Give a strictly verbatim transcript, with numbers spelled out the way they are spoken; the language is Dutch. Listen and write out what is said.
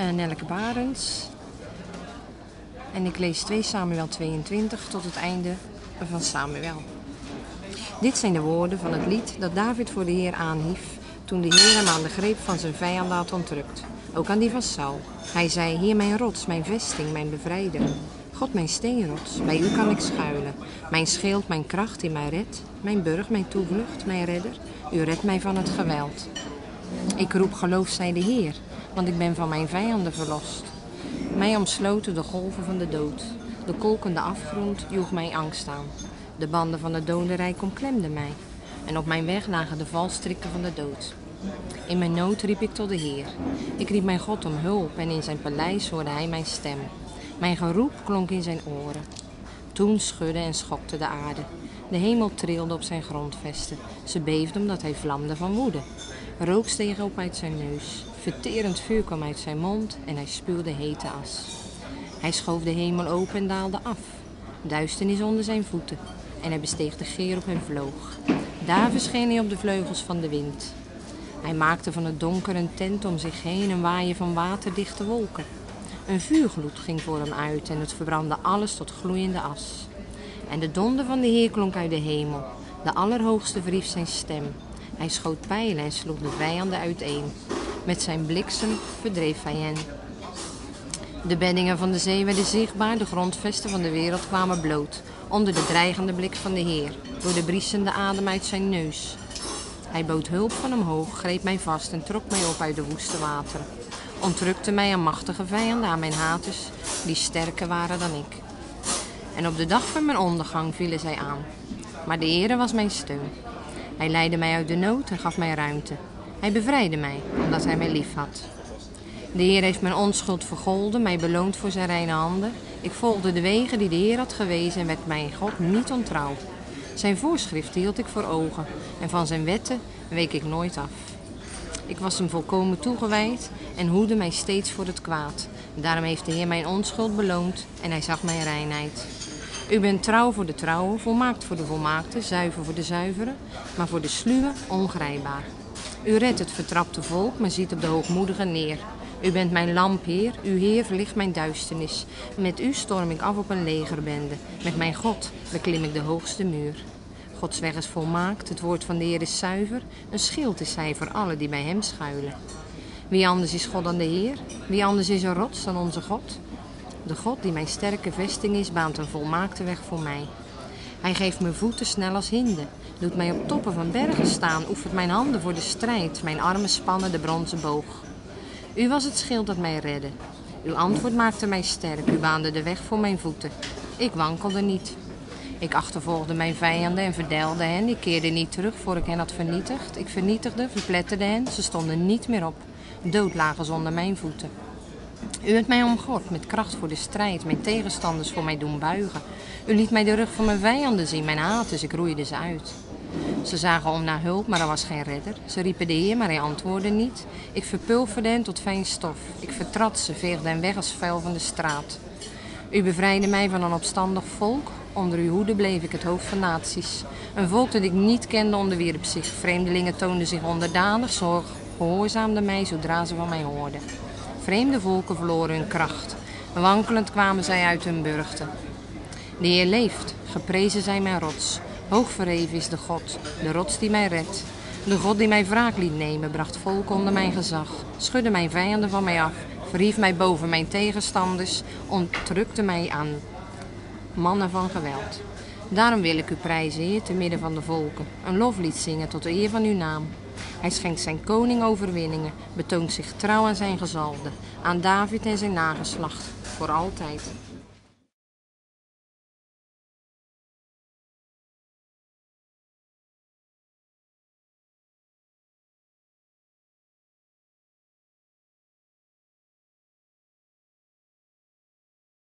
uh, Nelleke Barends. En ik lees twee Samuël tweeëntwintig tot het einde van Samuël. Dit zijn de woorden van het lied dat David voor de Heer aanhief, toen de Heer hem aan de greep van zijn vijanden had ontrukt, ook aan die van Saul. Hij zei, Heer mijn rots, mijn vesting, mijn bevrijder. God mijn steenrots, bij u kan ik schuilen. Mijn schild, mijn kracht in mijn red, mijn burg, mijn toevlucht, mijn redder. U redt mij van het geweld. Ik roep geloof zij de Heer, want ik ben van mijn vijanden verlost. Mij omsloten de golven van de dood. De kolkende afgrond joeg mij angst aan. De banden van het dodenrijk omklemden mij. En op mijn weg lagen de valstrikken van de dood. In mijn nood riep ik tot de Heer. Ik riep mijn God om hulp en in zijn paleis hoorde hij mijn stem. Mijn geroep klonk in zijn oren. Toen schudde en schokte de aarde. De hemel trilde op zijn grondvesten. Ze beefde omdat hij vlamde van woede. Rook steeg op uit zijn neus. Verterend vuur kwam uit zijn mond en hij spuwde hete as. Hij schoof de hemel open en daalde af. Duisternis onder zijn voeten. En hij besteeg de cherub en vloog. Daar verscheen hij op de vleugels van de wind. Hij maakte van het donker een tent om zich heen, een waaien van waterdichte wolken. Een vuurgloed ging voor hem uit en het verbrandde alles tot gloeiende as. En de donder van de Heer klonk uit de hemel. De Allerhoogste verhief zijn stem. Hij schoot pijlen en sloeg de vijanden uiteen. Met zijn bliksem verdreef hij hen. De beddingen van de zee werden zichtbaar, de grondvesten van de wereld kwamen bloot. Onder de dreigende blik van de Heer, door de briesende adem uit zijn neus. Hij bood hulp van omhoog, greep mij vast en trok mij op uit de woeste wateren. Ontrukte mij aan machtige vijanden, aan mijn haters, die sterker waren dan ik. En op de dag van mijn ondergang vielen zij aan. Maar de Heere was mijn steun. Hij leidde mij uit de nood en gaf mij ruimte. Hij bevrijdde mij, omdat hij mij lief had. De Heer heeft mijn onschuld vergolden, mij beloond voor zijn reine handen. Ik volgde de wegen die de Heer had gewezen en werd mijn God niet ontrouw. Zijn voorschriften hield ik voor ogen en van zijn wetten week ik nooit af. Ik was hem volkomen toegewijd en hoedde mij steeds voor het kwaad. Daarom heeft de Heer mijn onschuld beloond en hij zag mijn reinheid. U bent trouw voor de trouwe, volmaakt voor de volmaakte, zuiver voor de zuivere, maar voor de sluwe ongrijpbaar. U redt het vertrapte volk, maar ziet op de hoogmoedigen neer. U bent mijn lamp, Heer. Uw Heer verlicht mijn duisternis. Met u storm ik af op een legerbende. Met mijn God beklim ik de hoogste muur. Gods weg is volmaakt, het woord van de Heer is zuiver. Een schild is hij voor allen die bij hem schuilen. Wie anders is God dan de Heer? Wie anders is een rots dan onze God? De God die mijn sterke vesting is, baant een volmaakte weg voor mij. Hij geeft mijn voeten snel als hinden. Doet mij op toppen van bergen staan. Oefent mijn handen voor de strijd. Mijn armen spannen de bronzen boog. U was het schild dat mij redde. Uw antwoord maakte mij sterk. U baande de weg voor mijn voeten. Ik wankelde niet. Ik achtervolgde mijn vijanden en verdelde hen. Ik keerde niet terug voor ik hen had vernietigd. Ik vernietigde, verpletterde hen. Ze stonden niet meer op. Dood lagen zonder mijn voeten. U hebt mij omgord met kracht voor de strijd. Mijn tegenstanders voor mij doen buigen. U liet mij de rug van mijn vijanden zien. Mijn haters, ik roeide ze uit. Ze zagen om naar hulp, maar er was geen redder. Ze riepen de Heer, maar hij antwoordde niet. Ik verpulverde hen tot fijn stof. Ik vertrad ze, veegde hen weg als vuil van de straat. U bevrijdde mij van een opstandig volk. Onder uw hoede bleef ik het hoofd van naties. Een volk dat ik niet kende onderwierp zich. Vreemdelingen toonden zich onderdanig. Ze gehoorzaamden mij zodra ze van mij hoorden. Vreemde volken verloren hun kracht. Wankelend kwamen zij uit hun burchten. De Heer leeft, geprezen zij mijn rots. Hoog verheven is de God, de rots die mij redt. De God die mij wraak liet nemen, bracht volken onder mijn gezag. Schudde mijn vijanden van mij af, verhief mij boven mijn tegenstanders. Ontrukte mij aan mannen van geweld. Daarom wil ik u prijzen, Heer, te midden van de volken. Een loflied zingen tot de eer van uw naam. Hij schenkt zijn koning overwinningen, betoont zich trouw aan zijn gezalde. Aan David en zijn nageslacht, voor altijd.